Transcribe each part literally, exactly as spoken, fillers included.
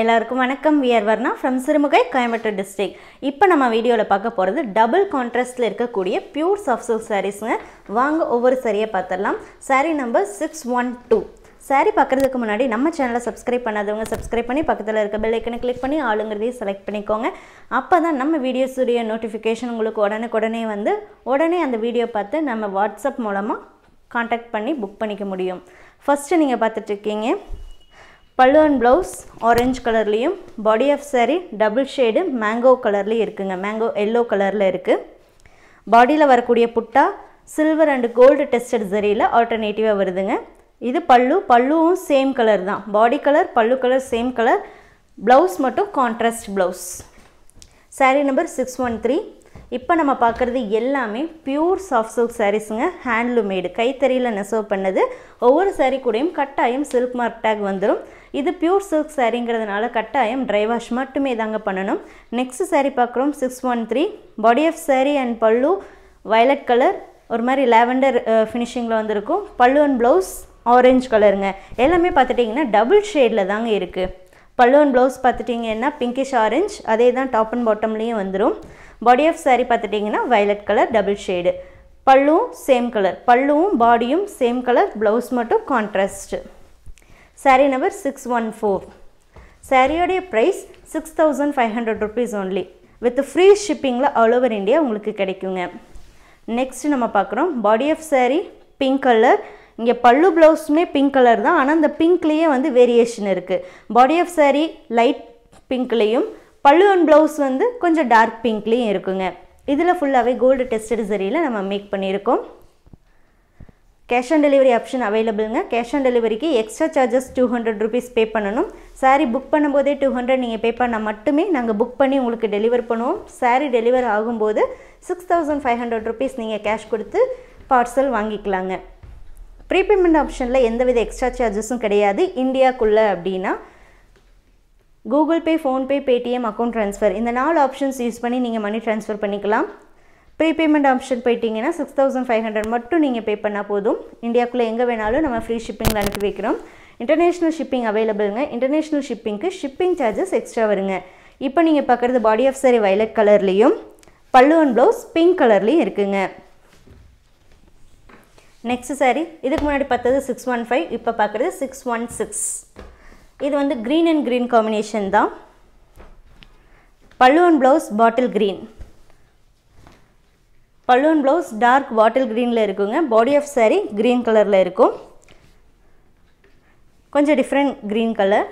எல்லாருக்கும் வணக்கம். we are Varnaa from Sirumugai Coimbatore district. இப்போ நம்ம வீடியோல பார்க்க போறது டபுள் கான்ட்ராஸ்ட்ல இருக்கக்கூடிய பியூர் சாஃப்ட் சில்க் சாரீஸ்ங்க. வாங்க ஒவ்வொரு சாரியை பார்த்தறலாம். Saree number six one two. Saree பார்க்கிறதுக்கு முன்னாடி நம்ம சேனலை சப்ஸ்கிரைப் பண்ணாதவங்க சப்ஸ்கிரைப் பண்ணி பக்கத்துல இருக்க பெல் ஐகானை கிளிக் பண்ணி ஆளுங்கறதை செலக்ட் பண்ணிக்கோங்க. அப்பதான் நம்ம வீடியோஸ் உடைய நோட்டிஃபிகேஷன் உங்களுக்கு உடனே உடனே வந்து உடனே அந்த வீடியோ பார்த்து நம்ம வாட்ஸ்அப் மூலமா கான்டாக்ட் பண்ணி புக் பண்ணிக்க முடியும். ஃபர்ஸ்ட் நீங்க பார்த்துட்டு இருக்கீங்க pallu and blouse orange color liyum, body of saree double shade mango color la irukku, mango yellow color la irukku. Body la varakudiya putta silver and gold tested zari la alternative varudunga. Idu pallu palluvum same color dhaan, body color pallu color same color, blouse mattum contrast blouse. Saree number six one three. Ipo nama paakuradhu ellame pure soft silk sarees nga, handloom made kai theriyila nesev pannadhu. Over saree kudiyum kattayam silk mark tag vandrum. This is pure silk saree ingiradhanaala kattayam dry wash mattume idanga pannanum. Next saree paakrom six one three. Body of saree and pallu violet color or mari lavender uh, finishing la vandirukum. Pallu and blouse orange color nga, ellame paathitingna double shade la dhaan irukku. Pallu and blouse paathitingna pinkish orange, adhe dhaan top and bottom layum vandirum. Body of saree paathitingna violet color double shade, pallu same color, pallu bodyum same color, blouse mattum contrast. Saree number six one four. Saree oda price six thousand five hundred rupees only with free shipping la all over India ungalku kedaikunga. Next nama paakrom body of saree pink color, inge pallu blouse me pink color dhaan, ana and pink liye vandu variation irukku. Body of saree light pink liyum, pallu and blouse vandu konja dark pink liyum irukunga. Idhula full ave gold tested saree la nama make panirukom. Cash and delivery option available nga. Cash and delivery ki extra charges two hundred rupees pay pannanum. Saree book பண்ணும்போதே two hundred நீங்க pay பண்ண மட்டுமே நாங்க book பண்ணி உங்களுக்கு deliver பண்ணுவோம். saree deliver ஆகும்போது six thousand five hundred rupees நீங்க cash கொடுத்து parcel வாங்கிக்கலாங்க. Prepayment optionல எந்தவித extra chargesம் கிடையாது. இந்தியாக்குள்ள அப்படினா Google Pay, Phone Pay, Paytm account transfer இந்த நாலு options யூஸ் பண்ணி நீங்க money transfer பண்ணிக்கலாம். Prepayment option போய்ட்டீங்கன்னா six thousand five hundred மட்டும் நீங்க பே பண்ணா போதும். இந்தியாக்குள்ள எங்க வேணாலும் நம்ம ஃப்ரீ ஷிப்பிங்ல அனுப்பி வைக்கிறோம். இன்டர்நேஷனல் ஷிப்பிங் அவேலபிள்ங்க. இன்டர்நேஷனல் ஷிப்பிங்க்கு ஷிப்பிங் சார்ஜஸ் எக்ஸ்ட்ரா வருங்க. இப்போ நீங்க பார்க்கிறது பாடி ஆஃப் saree violet கலர்லயும் pallu and blouse pink கலர்லயும் இருக்குங்க. நெக்ஸ்ட் saree, இதுக்கு முன்னாடி பார்த்தது six one five, இப்போ பார்க்கிறது six one six. இது வந்து green and green combination தான். pallu and blouse bottle green, pallu and blouse dark bottle green la irukunga. Body of saree green color la irukum, konja different green color.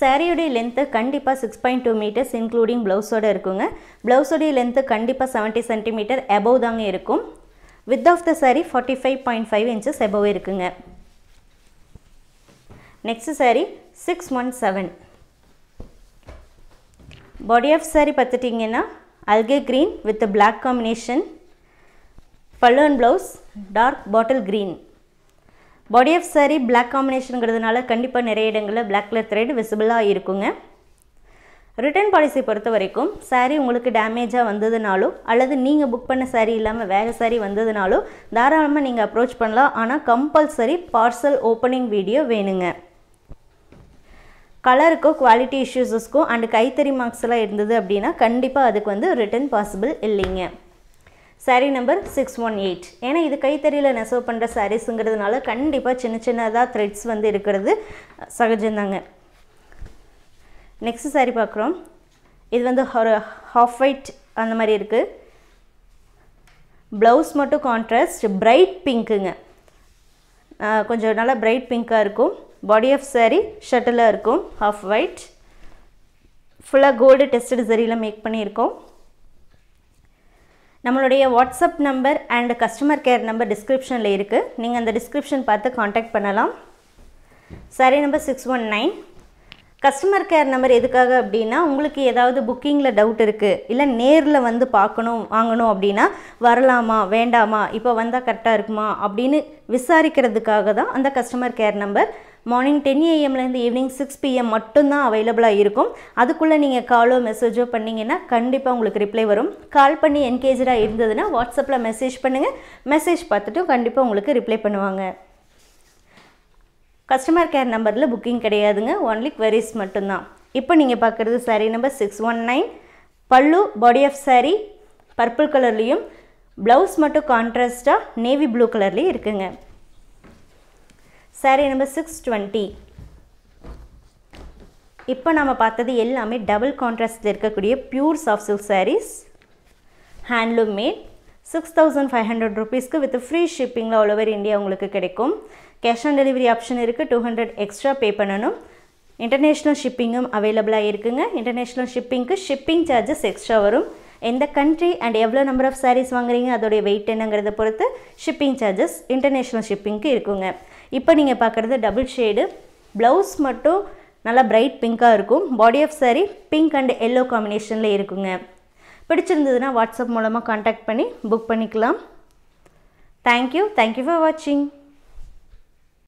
Saree oda length kandipa six point two meters including blouse oda irukunga. Blouse oda length kandipa seventy centimeters above dhaan irukum. Width of the saree forty-five point five inches above irukunga. Next saree six one seven. Body of saree paathitingena algae green with a black combination, pallu and blouse dark bottle green. Body of saree black combination gradanaala kandipa neriya idangala black color thread visible ah irukunga. Return policy portha varaikum saree ungalku damage ah vandadunalo alladhu neenga book panna saree illama vera saree vandadunalo dhaaralama neenga approach pannalam, ana compulsory parcel opening video venunga. Color ko quality issues usko and kaithari marks la irundhathu appadina kandipa adukku vandu return possible illinga. Saree number six one eight. Ena idu kaitharila nesev pandra sarees ingiradhanaala kandipa chinna chinna da threads vandu irukkuradhu sagajamanga. Next saree paakrom, idu vandu half white andha mari irukku. Blouse mattu contrast bright pink nga, konja nalla bright pink ah irukum. Body of saree shuttle irukum, half white, full gold tested saree la make பண்ணிருக்கோம். நம்மளுடைய WhatsApp number and customer care number description ல இருக்கு. நீங்க அந்த description பார்த்து contact பண்ணலாம். saree number six one nine. Customer care number எதுக்காக அப்படினா உங்களுக்கு ஏதாவது புக்கிங்ல டவுட் இருக்கு இல்ல நேர்ல வந்து பார்க்கணும் வாங்கணும் அப்படினா வரலாமா வேண்டாமா இப்போ வந்தா கரெக்ட்டா இருக்குமா அப்படினு விசாரிக்கிறதுக்காக தான் அந்த customer care number. Morning ten A M ல இருந்து ஈவினிங் six P M மட்டும் தான் அவேலபிளா இருக்கும். அதுக்குள்ள நீங்க காலோ மெசேஜோ பண்ணீங்கனா கண்டிப்பா உங்களுக்கு ரிப்ளை வரும். கால் பண்ணி என்கேஜ்டா இருந்ததுனா WhatsAppல மெசேஜ் பண்ணுங்க. மெசேஜ் பார்த்துட்டு கண்டிப்பா உங்களுக்கு ரிப்ளை பண்ணுவாங்க. customer care number la booking kediyadunga only queries mattum dhaan ipo neenga paakkuradhu saree number six one nine pallu body of saree purple color liyum blouse mattum contrast ah navy blue color la irukanga saree number six twenty இப்போ நாம பார்த்தது எல்லாமே double கான்ட்ராஸ்ட்ல இருக்கக்கூடிய pure soft silk sarees handloom made six thousand five hundred ரூபீஸ்க்கு with free ஷிப்பிங்ல all over India உங்களுக்கு கிடைக்கும் கேஷ் ஆன் டெலிவரி ஆப்ஷன் இருக்கு two hundred எக்ஸ்ட்ரா பே பண்ணனும் இன்டர்நேஷனல் ஷிப்பிங்கும் அவேலபிளா இருக்குங்க இன்டர்நேஷனல் ஷிப்பிங்க்கு ஷிப்பிங் சார்ஜஸ் எக்ஸ்ட்ரா வரும் எந்த कंट्री and எவ்வளவு நம்பர் ஆஃப் sarees வாங்குறீங்க அதோட weight என்னங்கறத பொறுத்து ஷிப்பிங் சார்ஜஸ் இன்டர்நேஷனல் ஷிப்பிங்க்கு இருக்குங்க இப்போ நீங்க பார்க்கிறது டபுள் ஷேட் ப்лауஸ் மட்டும் நல்ல bright pink ah irukum body of saree pink and yellow combination la irukunga pidichirundhaduna whatsapp moolama contact panni book pannikalam thank you thank you for watching.